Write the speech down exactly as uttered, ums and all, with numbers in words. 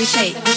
Shake.